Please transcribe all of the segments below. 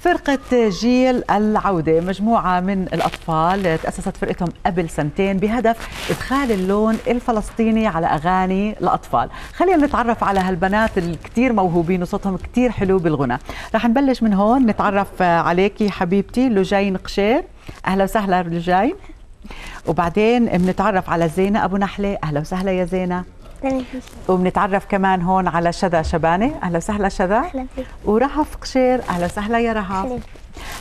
فرقة جيل العودة مجموعة من الأطفال تأسست فرقتهم قبل سنتين بهدف إدخال اللون الفلسطيني على أغاني الأطفال. خلينا نتعرف على هالبنات الكتير موهوبين وصوتهم كتير حلو بالغنى. رح نبلش من هون، نتعرف عليكي حبيبتي لجين قشير، أهلا وسهلا لجين. وبعدين بنتعرف على زينة أبو نحلي، أهلا وسهلا يا زينة. وبنتعرف كمان هون على شذا شباني، اهلا وسهلا شذا. اهلا فيك. ورهف قشير، اهلا وسهلا يا رهف.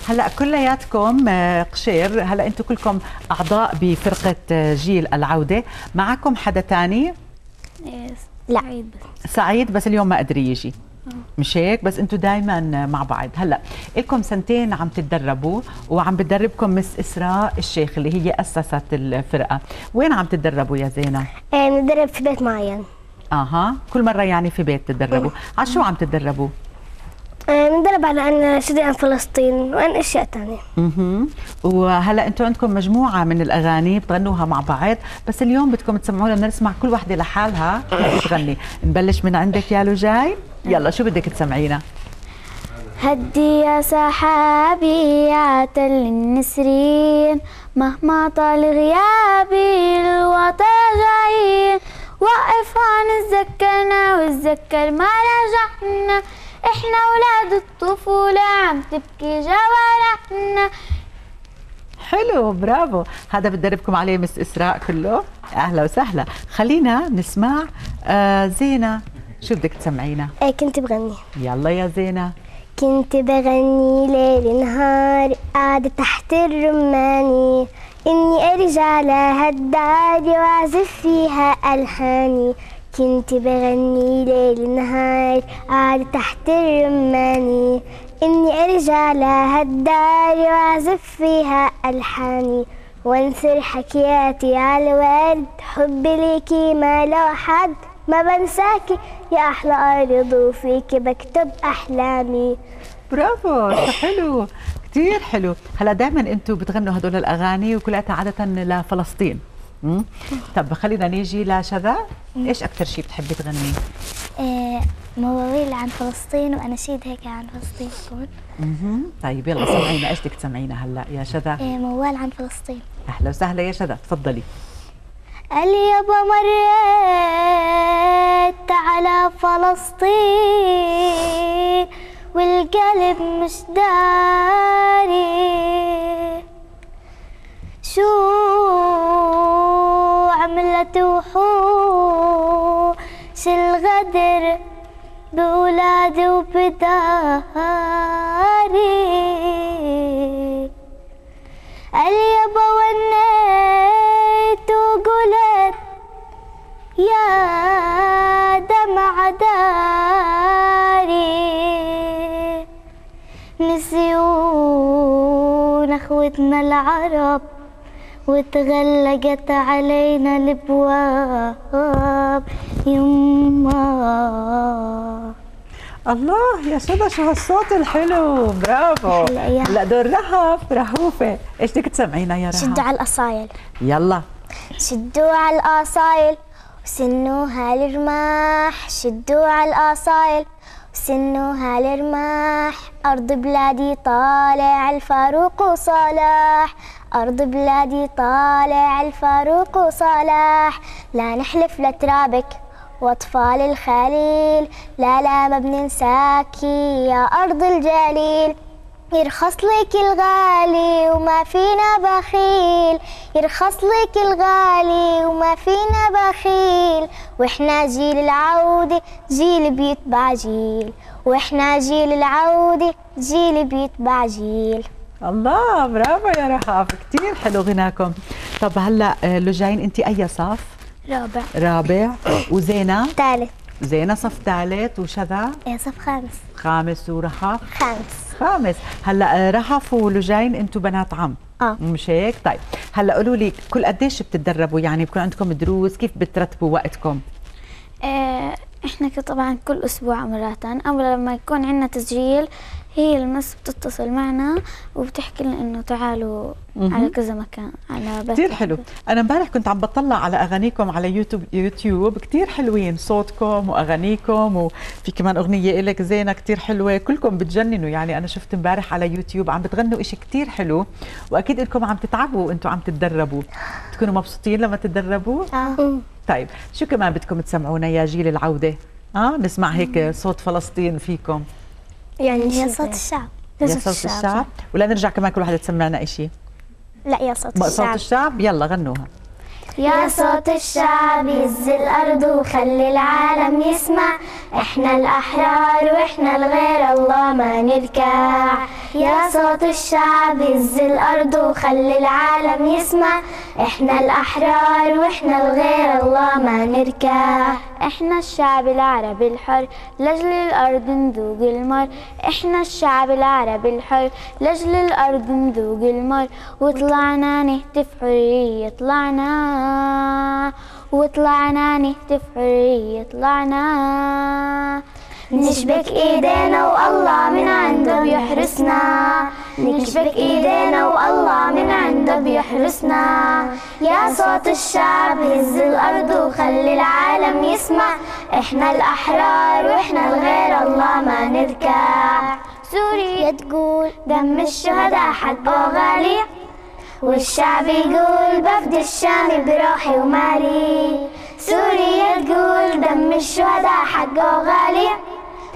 هلا كلياتكم قشير، هلا انتم كلكم اعضاء بفرقه جيل العوده، معكم حدا ثاني؟ لا، سعيد بس. سعيد بس اليوم ما قدر يجي، مش هيك؟ بس انتم دائما مع بعض. هلا لكم سنتين عم تتدربوا وعم بتدربكم مس إسراء الشيخ اللي هي أسست الفرقة. وين عم تتدربوا يا زينة؟ بنتدرب في بيت معين. اها، كل مرة يعني في بيت تتدربوا. على شو عم تتدربوا؟ بنتدرب على عن شديد عن فلسطين وعن اشياء ثانية. وهلا انتم عندكم مجموعة من الأغاني بتغنوها مع بعض، بس اليوم بدكم تسمعونا نسمع كل وحدة لحالها بتغني. نبلش من عندك يا لجاي، يلا شو بدك تسمعينا؟ هدي يا سحابي يا تل النسرين، مهما طال غيابي الوطن غايب، وقف هنتذكرنا وتذكر ما رجعنا، احنا اولاد الطفوله عم تبكي جوارحنا. حلو، برافو. هذا بتدربكم عليه مس إسراء كله، اهلا وسهلا. خلينا نسمع زينة، شو بدك تسمعينا؟ كنت بغني. يلا يا زينة. كنت بغني ليل نهار قاعدة تحت الرماني، إني أرجع لهالدار وأعزف فيها ألحاني. كنت بغني ليل نهار قاعدة تحت الرماني، إني أرجع لهالدار وأعزف فيها ألحاني، وانثر حكياتي على الورد، حبي ليكي ما له حد، ما بنساكي يا أحلى أرض وفيكي بكتب أحلامي. برافو، حلو كتير حلو. هلا دائما أنتوا بتغنوا هدول الأغاني وكلها عادة لفلسطين. طب خلينا نيجي لشذا، إيش أكثر شيء بتحبي تغني؟ مواويل عن فلسطين وأناشيد هيك عن فلسطين تكون. طيب يلا سمعينا، إيش بدك تسمعينا هلا يا شذا؟ موال عن فلسطين. أهلا وسهلا يا شذا، تفضلي. قال يابا مريت على فلسطين والقلب مش داري شو عملت وحوش الغدر بولادي وبداري. قال يابا ونيت وقلت يا دمع داري، نسيونا اخوتنا العرب وتغلقت علينا الابواب يما. الله يا شذا، شو هالصوت الحلو، برافو. هلا دور رهف، رهوفه، ايش بدك تسمعينا يا رهف؟ شدوا على القصايل. يلا. شدوا على القصايل وسنوها للرماح، شدوا على القصايل وسنوها للرماح، أرض بلادي طالع الفاروق وصلاح، أرض بلادي طالع الفاروق وصلاح، لا نحلف لترابك وأطفال الخليل، لا لا ما بننساكي يا أرض الجليل، يرخص لك الغالي وما فينا بخيل، يرخص لك الغالي وما فينا بخيل، وإحنا جيل العودة جيل بيتبع جيل، وإحنا جيل العودة جيل بيتبع جيل. الله، برافو يا رهف، كتير حلو غناكم. طب هلا لجين أنت أي صف؟ رابع. رابع. وزينة؟ ثالث. زينة صف ثالث. وشذا؟ صف خامس. خامس. ورهف؟ خامس. خامس. هلا رهف ولجين انتم بنات عم. مش هيك؟ طيب هلا قولوا لي كل قديش بتتدربوا؟ يعني بكون عندكم دروس، كيف بترتبوا وقتكم؟ احنا طبعا كل اسبوع مرات، اما لما يكون عندنا تسجيل هي المس بتتصل معنا وبتحكي لنا انه تعالوا على كذا مكان على بث. كثير حلو. انا امبارح كنت عم بطلع على اغانيكم على يوتيوب كثير حلوين صوتكم واغانيكم، وفي كمان اغنيه لك زينه كثير حلوه، كلكم بتجننوا. يعني انا شفت امبارح على يوتيوب عم بتغنوا شيء كثير حلو، واكيد انكم عم تتعبوا وانتم عم تتدربوا. بتكونوا مبسوطين لما تتدربوا؟ طيب شو كمان بدكم تسمعونا يا جيل العوده؟ نسمع هيك صوت فلسطين فيكم، يعني يا صوت الشعب، يا صوت الشعب. ولا نرجع كمان كل وحده تسمعنا شيء؟ لا، يا صوت الشعب، صوت الشعب. يلا غنوها. يا صوت الشعب يهز الارض وخلي العالم يسمع، احنا الاحرار واحنا الغير الله ما نركع. يا صوت الشعب يهز الارض وخلي العالم يسمع، احنا الاحرار واحنا الغير الله ما نركع. احنا الشعب العربي الحر لاجل الارض نذوق المر، احنا الشعب العربي الحر لاجل الارض نذوق المر، وطلعنا نهتف حريه طلعنا، وطلعنا نهتف حرية طلعنا، نشبك ايدينا والله من عنده بيحرسنا، نشبك ايدينا والله من عنده بيحرسنا. يا صوت الشعب هز الارض وخلي العالم يسمع، احنا الاحرار واحنا الغير الله ما نركع. سوريا تقول دم الشهداء حقه غالي، والشعب يقول بفد الشام بروحي ومالي. سوريا تقول دم الشهداء حقه غالي،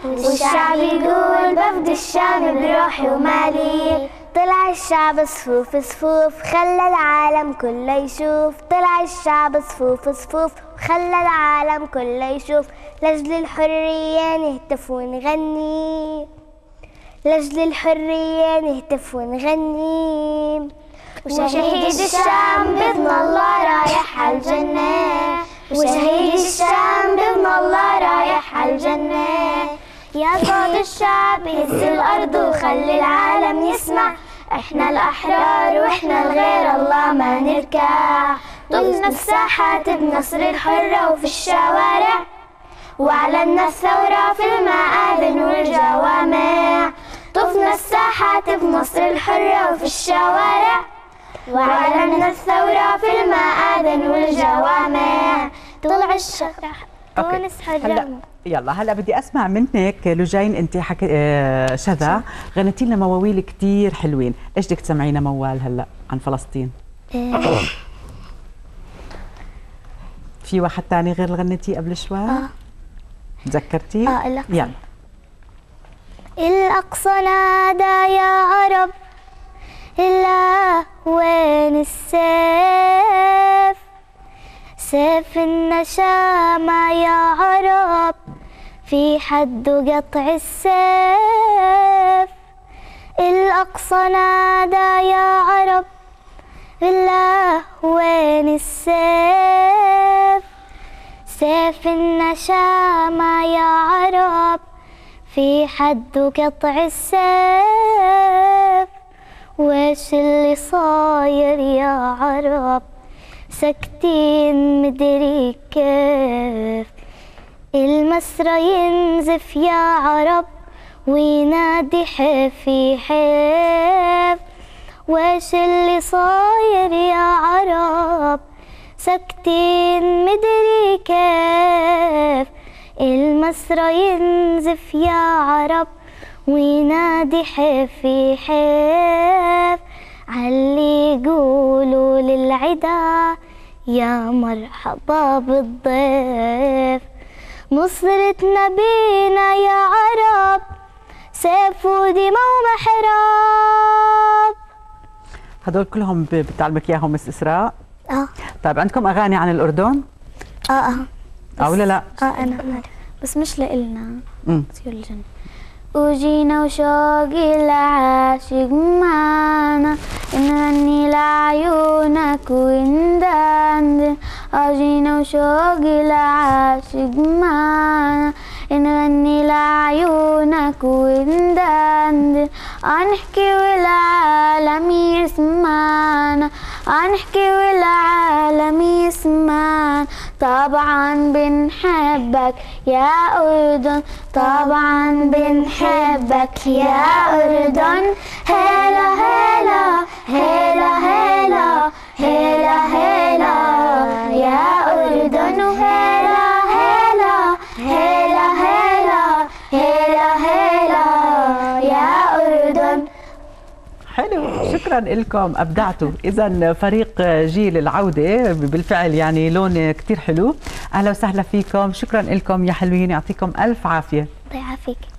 والشعب يقول بفد الشام بروحي ومالي. طلع الشعب صفوف صفوف خلى العالم كله يشوف، طلع الشعب صفوف صفوف خلى العالم كله يشوف، لاجل الحرية نهتف ونغني، لاجل الحرية نهتف ونغني، وشهيد الشام بإذن الله رايح على الجنة، وشهيد الشام بإذن الله رايح على الجنة. يا صوت الشعب يهز الأرض وخلي العالم يسمع، إحنا الأحرار وإحنا الغير الله ما نركع. طفنا الساحات بنصر الحرة وفي الشوارع، وأعلنا الثورة في المآذن والجوامع. طفنا الساحات بنصر الحرة وفي الشوارع، وعلمنا الثورة في المآذن والجوامع. طلع الشعب تونس حرة. يلا هلا بدي اسمع منك لجين، انت شذا غنتي لنا مواويل كثير حلوين، ايش بدك تسمعينا موال هلا عن فلسطين؟ في واحد ثاني غير اللي غنتيه قبل شوي؟ تذكرتيه؟ لا. يلا. الأقصى نادى يا عرب إلا وين السيف، سيف النشامة يا عرب في حد قطع السيف. الأقصى نادى يا عرب إلا وين السيف، سيف النشامة يا عرب في حد قطع السيف. ويش اللي صاير يا عرب ساكتين مدري كيف، المسرى ينزف يا عرب وينادي حيفي حيف. ويش اللي صاير يا عرب ساكتين مدري كيف، المسرى ينزف يا عرب وينادي حيفي حيف. علي يقولوا للعدا يا مرحبا بالضيف، نصرتنا بينا يا عرب سيف ودماء ومحراب. هدول كلهم بتعلمك اياهم مس اسراء؟ طيب عندكم اغاني عن الاردن؟ ولا لا؟ انا بس مش لإلنا، طيور الجنة. وجينا وشوقي العاشق معنا، نغني لعيونك وندندن. وجينا وشوقي العاشق معنا، نغني لعيونك وندندن. نحكي والعالم يسمعنا، نحكي والعالم يسمعنا. طبعا بنحبك يا أردن، طبعا بنحبك يا أردن. هلا هلا هلا هلا هلا هلا يا أردن، هلا هلا هلا هلا هلا هلا يا أردن. حلو، شكرا لكم، أبدعتوا. إذا فريق جيل العودة بالفعل يعني لون كتير حلو. أهلا وسهلا فيكم، شكرا لكم يا حلوين، يعطيكم ألف عافية. الله يعافيك.